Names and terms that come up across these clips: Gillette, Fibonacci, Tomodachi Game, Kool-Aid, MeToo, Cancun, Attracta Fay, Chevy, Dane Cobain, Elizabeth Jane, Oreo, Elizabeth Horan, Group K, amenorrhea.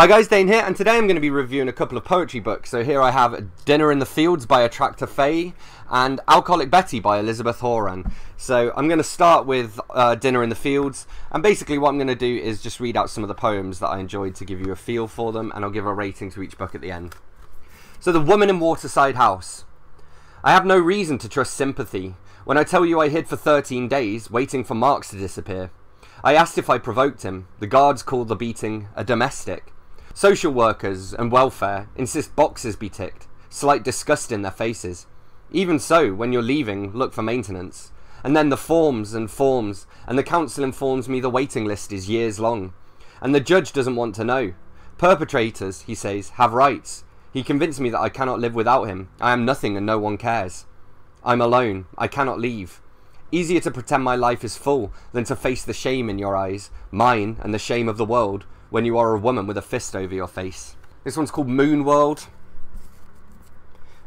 Hi guys, Dane here, and today I'm going to be reviewing a couple of poetry books. So here I have Dinner in the Fields by Attracta Fay and Alcoholic Betty by Elizabeth Horan. So I'm going to start with Dinner in the Fields, and basically what I'm going to do is just read out some of the poems that I enjoyed to give you a feel for them, and I'll give a rating to each book at the end. So The Woman in Waterside House. I have no reason to trust sympathy. When I tell you I hid for 13 days, waiting for Marks to disappear. I asked if I provoked him. The guards called the beating a domestic. Social workers and welfare insist boxes be ticked, slight disgust in their faces. Even so, when you're leaving, look for maintenance. And then the forms, and the council informs me the waiting list is years long. And the judge doesn't want to know. Perpetrators, he says, have rights. He convinced me that I cannot live without him. I am nothing and no one cares. I'm alone. I cannot leave. Easier to pretend my life is full than to face the shame in your eyes, mine and the shame of the world, when you are a woman with a fist over your face. This one's called Moon World.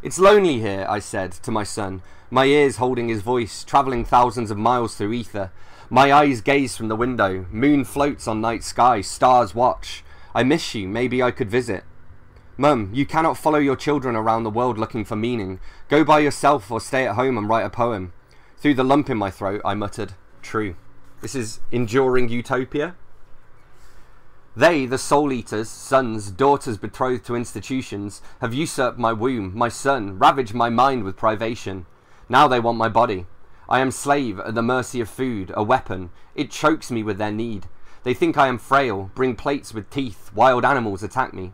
It's lonely here, I said to my son, my ears holding his voice, travelling thousands of miles through ether. My eyes gaze from the window, moon floats on night sky, stars watch. I miss you, maybe I could visit. Mum, you cannot follow your children around the world looking for meaning. Go by yourself or stay at home and write a poem. Through the lump in my throat, I muttered, true. This is Enduring Utopia. They, the soul-eaters, sons, daughters betrothed to institutions, have usurped my womb, my son, ravaged my mind with privation. Now they want my body. I am slave at the mercy of food, a weapon. It chokes me with their need. They think I am frail, bring plates with teeth, wild animals attack me.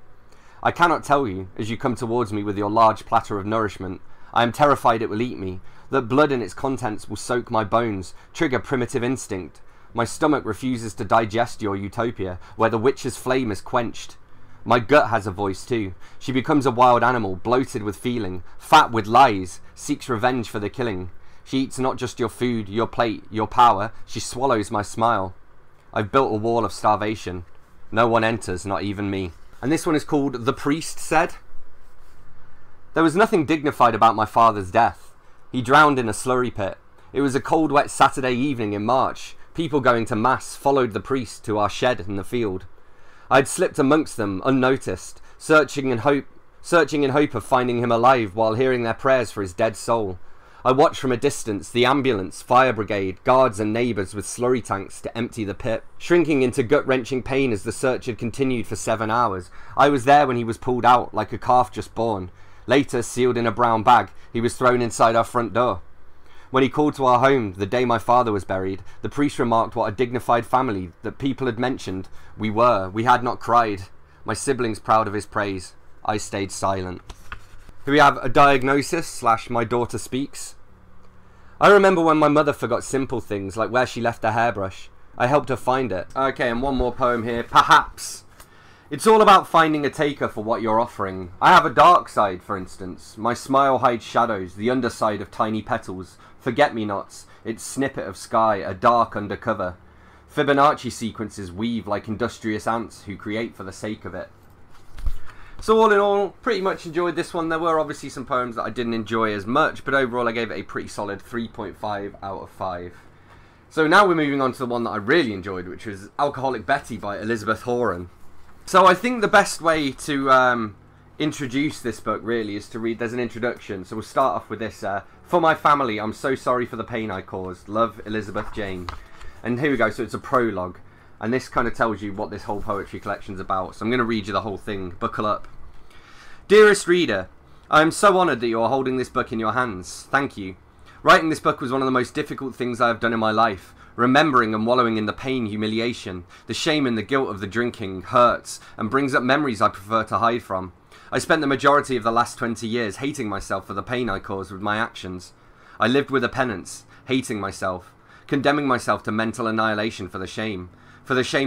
I cannot tell you, as you come towards me with your large platter of nourishment. I am terrified it will eat me, that blood and its contents will soak my bones, trigger primitive instinct. My stomach refuses to digest your utopia, where the witch's flame is quenched. My gut has a voice too. She becomes a wild animal, bloated with feeling, fat with lies, seeks revenge for the killing. She eats not just your food, your plate, your power. She swallows my smile. I've built a wall of starvation. No one enters, not even me. And this one is called The Priest Said. There was nothing dignified about my father's death. He drowned in a slurry pit. It was a cold, wet Saturday evening in March. People going to mass followed the priest to our shed in the field. I had slipped amongst them, unnoticed, searching in hope of finding him alive while hearing their prayers for his dead soul. I watched from a distance the ambulance, fire brigade, guards and neighbours with slurry tanks to empty the pit, shrinking into gut-wrenching pain as the search had continued for 7 hours. I was there when he was pulled out, like a calf just born. Later, sealed in a brown bag, he was thrown inside our front door. When he called to our home the day my father was buried, the priest remarked what a dignified family that people had mentioned. We had not cried. My siblings proud of his praise. I stayed silent. Here we have A Diagnosis / My Daughter Speaks. I remember when my mother forgot simple things, like where she left her hairbrush. I helped her find it. Okay, and one more poem here. Perhaps. It's all about finding a taker for what you're offering. I have a dark side, for instance. My smile hides shadows, the underside of tiny petals. Forget-me-nots, its snippet of sky, a dark undercover. Fibonacci sequences weave like industrious ants who create for the sake of it. So all in all, pretty much enjoyed this one. There were obviously some poems that I didn't enjoy as much, but overall I gave it a pretty solid 3.5 out of 5. So now we're moving on to the one that I really enjoyed, which was Alcoholic Betty by Elizabeth Horan. So I think the best way to introduce this book really is to read, there's an introduction, so we'll start off with this. For my family, I'm so sorry for the pain I caused. Love, Elizabeth Jane. And here we go, so it's a prologue. And this kind of tells you what this whole poetry collection's about. So I'm going to read you the whole thing. Buckle up. Dearest reader, I am so honoured that you are holding this book in your hands. Thank you. Writing this book was one of the most difficult things I have done in my life. Remembering and wallowing in the pain, humiliation, the shame and the guilt of the drinking hurts and brings up memories I prefer to hide from. I spent the majority of the last 20 years hating myself for the pain I caused with my actions. I lived with a penance, hating myself, condemning myself to mental annihilation for the shame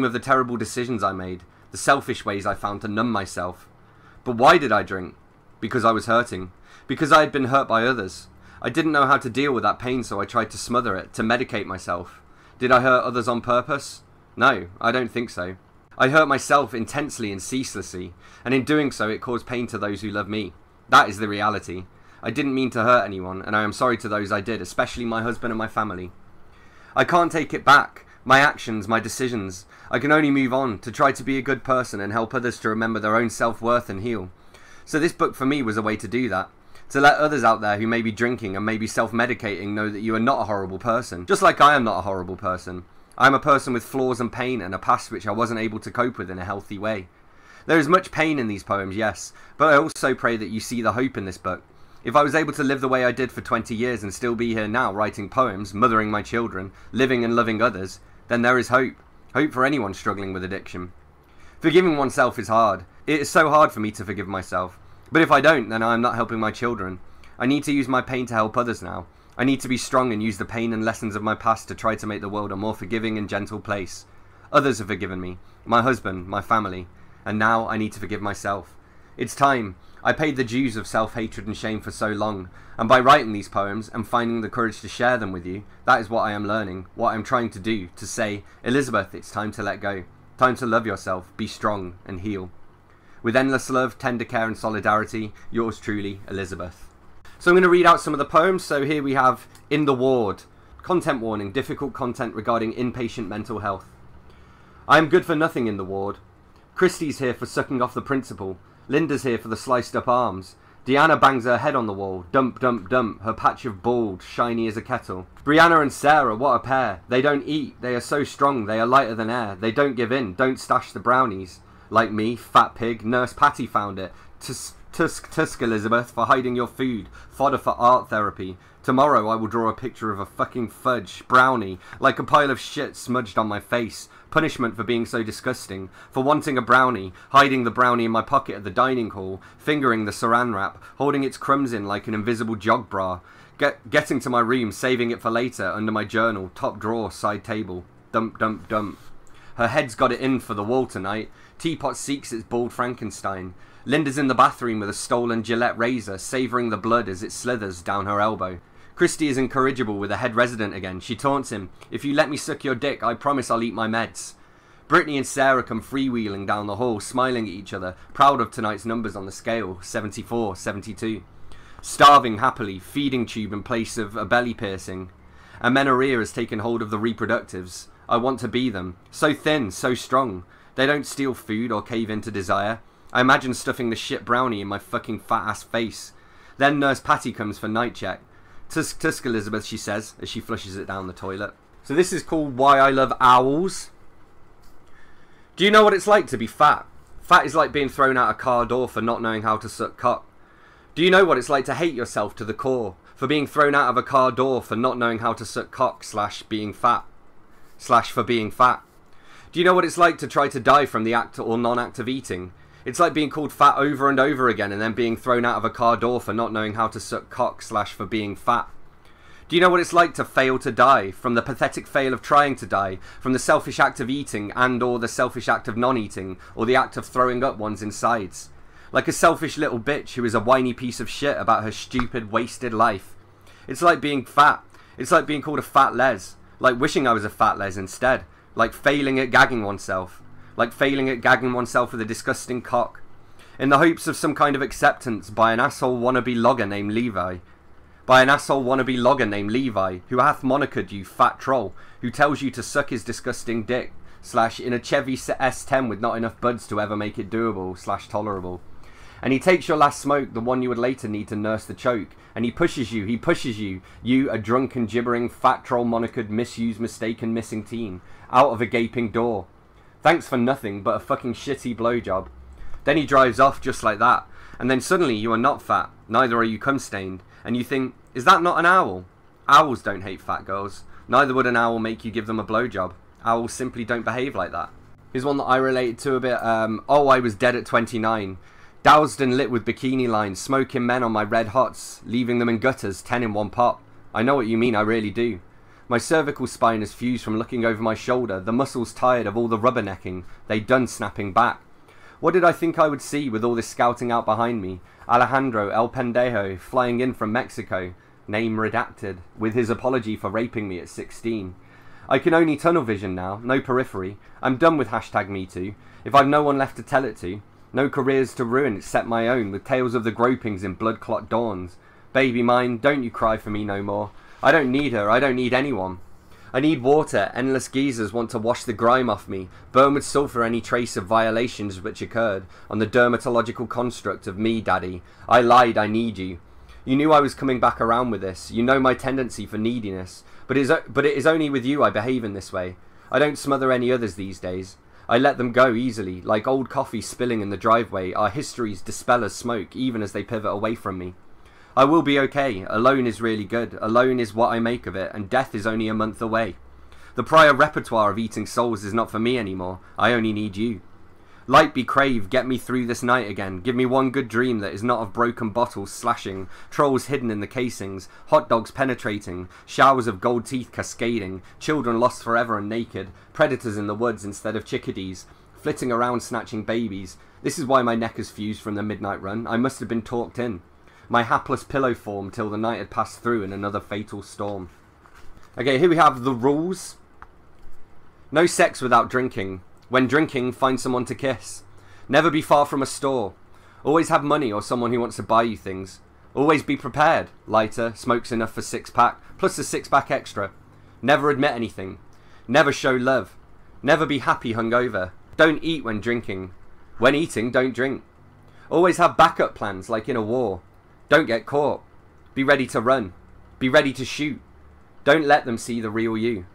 of the terrible decisions I made, the selfish ways I found to numb myself. But why did I drink? Because I was hurting, because I had been hurt by others. I didn't know how to deal with that pain, so I tried to smother it, to medicate myself. Did I hurt others on purpose? No, I don't think so. I hurt myself intensely and ceaselessly, and in doing so it caused pain to those who love me. That is the reality. I didn't mean to hurt anyone, and I am sorry to those I did, especially my husband and my family. I can't take it back. My actions, my decisions. I can only move on, to try to be a good person and help others to remember their own self-worth and heal. So this book for me was a way to do that. To let others out there who may be drinking and maybe self-medicating know that you are not a horrible person. Just like I am not a horrible person. I am a person with flaws and pain and a past which I wasn't able to cope with in a healthy way. There is much pain in these poems, yes, but I also pray that you see the hope in this book. If I was able to live the way I did for 20 years and still be here now writing poems, mothering my children, living and loving others, then there is hope. Hope for anyone struggling with addiction. Forgiving oneself is hard. It is so hard for me to forgive myself. But if I don't, then I am not helping my children. I need to use my pain to help others now. I need to be strong and use the pain and lessons of my past to try to make the world a more forgiving and gentle place. Others have forgiven me. My husband, my family. And now I need to forgive myself. It's time. I paid the dues of self-hatred and shame for so long, and by writing these poems and finding the courage to share them with you, that is what I am learning, what I'm trying to do, to say, Elizabeth, it's time to let go, time to love yourself, be strong and heal. With endless love, tender care and solidarity, yours truly, Elizabeth. So I'm going to read out some of the poems. So here we have In the Ward. Content warning, difficult content regarding inpatient mental health. I am good for nothing in the ward. Christie's here for sucking off the principal. Linda's here for the sliced up arms. Deanna bangs her head on the wall. Dump, dump, dump. Her patch of bald, shiny as a kettle. Brianna and Sarah, what a pair. They don't eat. They are so strong. They are lighter than air. They don't give in. Don't stash the brownies. Like me, fat pig, Nurse Patty found it. Tusk, Elizabeth, for hiding your food. Fodder for art therapy. Tomorrow I will draw a picture of a fucking fudge brownie, like a pile of shit smudged on my face. Punishment for being so disgusting, for wanting a brownie, hiding the brownie in my pocket at the dining hall, fingering the saran wrap, holding its crumbs in like an invisible jog bra, getting to my room, saving it for later, under my journal, top drawer, side table. Dump, dump, dump. Her head's got it in for the wall tonight. Teapot seeks its bald Frankenstein. Linda's in the bathroom with a stolen Gillette razor, savouring the blood as it slithers down her elbow. Christie is incorrigible with a head resident again. She taunts him. If you let me suck your dick, I promise I'll eat my meds. Brittany and Sarah come freewheeling down the hall, smiling at each other, proud of tonight's numbers on the scale, 74, 72. Starving happily, feeding tube in place of a belly piercing. Amenorrhea has taken hold of the reproductives. I want to be them. So thin, so strong. They don't steal food or cave into desire. I imagine stuffing the shit brownie in my fucking fat ass face. Then Nurse Patty comes for night check. Tusk, tusk, Elizabeth, she says, as she flushes it down the toilet. So this is called Why I Love Owls. Do you know what it's like to be fat? Fat is like being thrown out a car door for not knowing how to suck cock. Do you know what it's like to hate yourself to the core? For being thrown out of a car door for not knowing how to suck cock / being fat. / for being fat. Do you know what it's like to try to die from the act or non-act of eating? It's like being called fat over and over again and then being thrown out of a car door for not knowing how to suck cock / for being fat. Do you know what it's like to fail to die, from the pathetic fail of trying to die, from the selfish act of eating and or the selfish act of non-eating, or the act of throwing up one's insides? Like a selfish little bitch who is a whiny piece of shit about her stupid, wasted life. It's like being fat. It's like being called a fat les. Like wishing I was a fat les instead. Like failing at gagging oneself. Like failing at gagging oneself with a disgusting cock. In the hopes of some kind of acceptance by an asshole wannabe logger named Levi. By an asshole wannabe logger named Levi, who hath monikered you fat troll, who tells you to suck his disgusting dick, / in a Chevy S10 with not enough buds to ever make it doable, / tolerable. And he takes your last smoke, the one you would later need to nurse the choke. And he pushes you, you a drunken, gibbering, fat troll monikered, misused, mistaken, missing teen, out of a gaping door. Thanks for nothing but a fucking shitty blowjob. Then he drives off just like that. And then suddenly you are not fat, neither are you cum-stained. And you think, is that not an owl? Owls don't hate fat girls. Neither would an owl make you give them a blowjob. Owls simply don't behave like that. Here's one that I related to a bit. Oh, I was dead at 29. Doused and lit with bikini lines, smoking men on my red hots, leaving them in gutters, 10 in one pop. I know what you mean, I really do. My cervical spine is fused from looking over my shoulder, the muscles tired of all the rubbernecking, they done snapping back. What did I think I would see with all this scouting out behind me? Alejandro El Pendejo, flying in from Mexico, name redacted, with his apology for raping me at 16. I can only tunnel vision now, no periphery. I'm done with #MeToo, if I've no one left to tell it to. No careers to ruin except my own, with tales of the gropings in blood clot dawns. Baby mine, don't you cry for me no more. I don't need her, I don't need anyone. I need water. Endless geezers want to wash the grime off me, burn with sulphur any trace of violations which occurred on the dermatological construct of me, Daddy. I lied, I need you. You knew I was coming back around with this. You know my tendency for neediness. But it is only with you I behave in this way. I don't smother any others these days. I let them go easily, like old coffee spilling in the driveway. Our histories dispel as smoke, even as they pivot away from me. I will be okay. Alone is really good. Alone is what I make of it, and death is only a month away. The prior repertoire of eating souls is not for me anymore. I only need you. Light be crave, get me through this night again. Give me one good dream that is not of broken bottles slashing, trolls hidden in the casings, hot dogs penetrating, showers of gold teeth cascading, children lost forever and naked, predators in the woods instead of chickadees, flitting around snatching babies. This is why my neck is fused from the midnight run. I must have been talked in. My hapless pillow form till the night had passed through in another fatal storm. Okay, here we have the rules. No sex without drinking. When drinking, find someone to kiss. Never be far from a store. Always have money or someone who wants to buy you things. Always be prepared. Lighter, smokes enough for six-pack, plus a six-pack extra. Never admit anything. Never show love. Never be happy hungover. Don't eat when drinking. When eating, don't drink. Always have backup plans, like in a war. Don't get caught. Be ready to run. Be ready to shoot. Don't let them see the real you.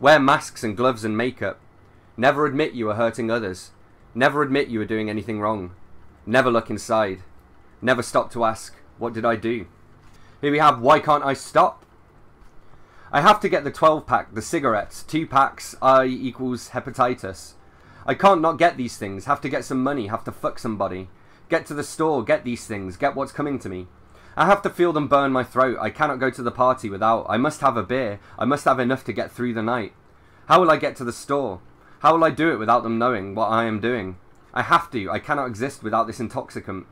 Wear masks and gloves and makeup. Never admit you are hurting others. Never admit you are doing anything wrong. Never look inside. Never stop to ask, what did I do? Here we have, why can't I stop? I have to get the 12-pack, the cigarettes, 2 packs, I equals hepatitis. I can't not get these things, have to get some money, have to fuck somebody. Get to the store, get these things, get what's coming to me. I have to feel them burn my throat, I cannot go to the party without. I must have a beer, I must have enough to get through the night. How will I get to the store? How will I do it without them knowing what I am doing? I have to. I cannot exist without this intoxicant.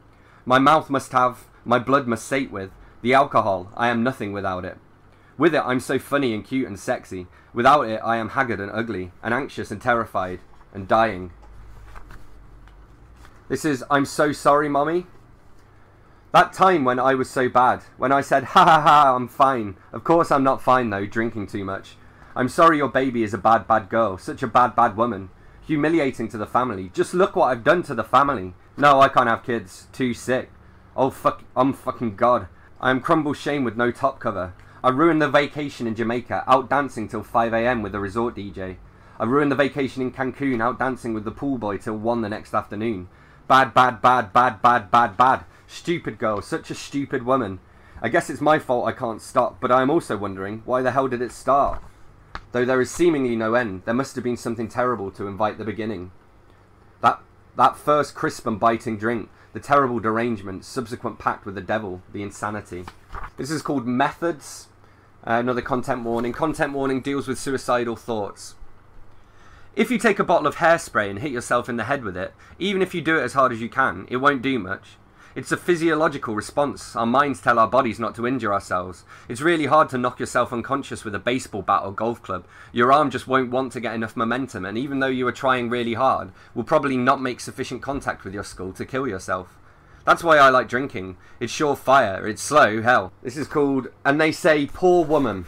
My mouth must have, my blood must sate with, the alcohol. I am nothing without it. With it, I'm so funny and cute and sexy. Without it, I am haggard and ugly, and anxious and terrified, and dying. This is, I'm so sorry, Mommy. That time when I was so bad, when I said, ha ha ha, I'm fine. Of course I'm not fine though, drinking too much. I'm sorry your baby is a bad, bad girl. Such a bad, bad woman. Humiliating to the family. Just look what I've done to the family. No, I can't have kids. Too sick. Oh, fuck. I'm fucking God. I am crumble shame with no top cover. I ruined the vacation in Jamaica, out dancing till 5 AM with a resort DJ. I ruined the vacation in Cancun, out dancing with the pool boy till 1 the next afternoon. Bad, bad, bad, bad, bad, bad, bad. Stupid girl. Such a stupid woman. I guess it's my fault I can't stop, but I am also wondering, why the hell did it start? Though there is seemingly no end, there must have been something terrible to invite the beginning. That first crisp and biting drink, the terrible derangement, subsequent pact with the devil, the insanity. This is called Methods. Another content warning. Content warning deals with suicidal thoughts. If you take a bottle of hairspray and hit yourself in the head with it, even if you do it as hard as you can, it won't do much. It's a physiological response. Our minds tell our bodies not to injure ourselves. It's really hard to knock yourself unconscious with a baseball bat or golf club. Your arm just won't want to get enough momentum, and even though you are trying really hard, will probably not make sufficient contact with your skull to kill yourself. That's why I like drinking. It's surefire. It's slow, hell. This is called, and they say, poor woman.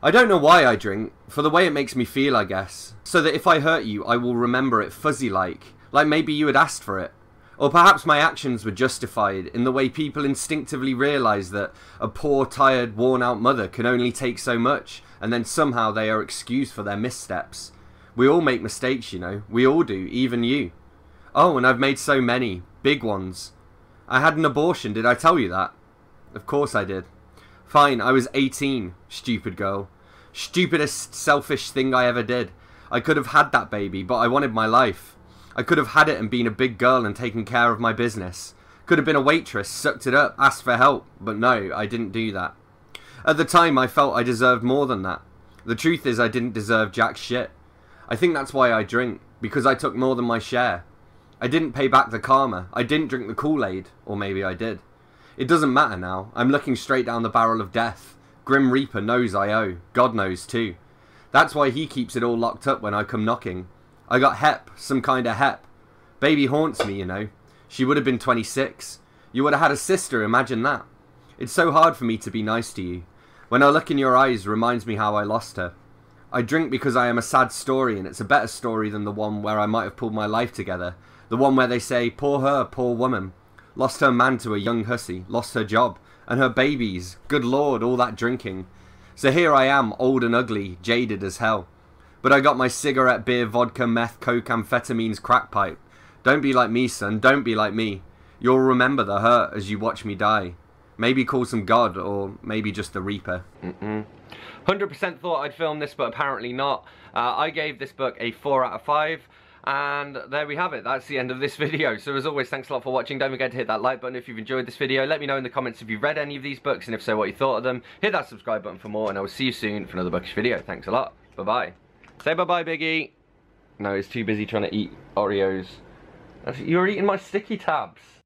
I don't know why I drink, for the way it makes me feel, I guess. So that if I hurt you, I will remember it fuzzy-like. Like maybe you had asked for it. Or perhaps my actions were justified in the way people instinctively realise that a poor, tired, worn-out mother can only take so much, and then somehow they are excused for their missteps. We all make mistakes, you know. We all do, even you. Oh, and I've made so many. Big ones. I had an abortion, did I tell you that? Of course I did. Fine, I was 18, stupid girl. Stupidest, selfish thing I ever did. I could have had that baby, but I wanted my life. I could have had it and been a big girl and taken care of my business. Could have been a waitress, sucked it up, asked for help, but no, I didn't do that. At the time, I felt I deserved more than that. The truth is, I didn't deserve jack shit. I think that's why I drink, because I took more than my share. I didn't pay back the karma. I didn't drink the Kool-Aid, or maybe I did. It doesn't matter now. I'm looking straight down the barrel of death. Grim Reaper knows I owe. God knows too. That's why he keeps it all locked up when I come knocking. I got hep, some kind of hep. Baby haunts me, you know. She would have been 26. You would have had a sister, imagine that. It's so hard for me to be nice to you. When I look in your eyes, reminds me how I lost her. I drink because I am a sad story, and it's a better story than the one where I might have pulled my life together. The one where they say, poor her, poor woman. Lost her man to a young hussy, lost her job, and her babies. Good Lord, all that drinking. So here I am, old and ugly, jaded as hell. But I got my cigarette, beer, vodka, meth, coke, amphetamines, crack pipe. Don't be like me, son, don't be like me. You'll remember the hurt as you watch me die. Maybe call some God, or maybe just the Reaper. 100% thought I'd film this, but apparently not. I gave this book a 4 out of 5. And there we have it, that's the end of this video. So as always, thanks a lot for watching. Don't forget to hit that like button if you've enjoyed this video. Let me know in the comments if you've read any of these books, and if so, what you thought of them. Hit that subscribe button for more, and I will see you soon for another bookish video. Thanks a lot. Bye-bye. Say bye-bye, Biggie. No, he's too busy trying to eat Oreos. You're eating my sticky tabs.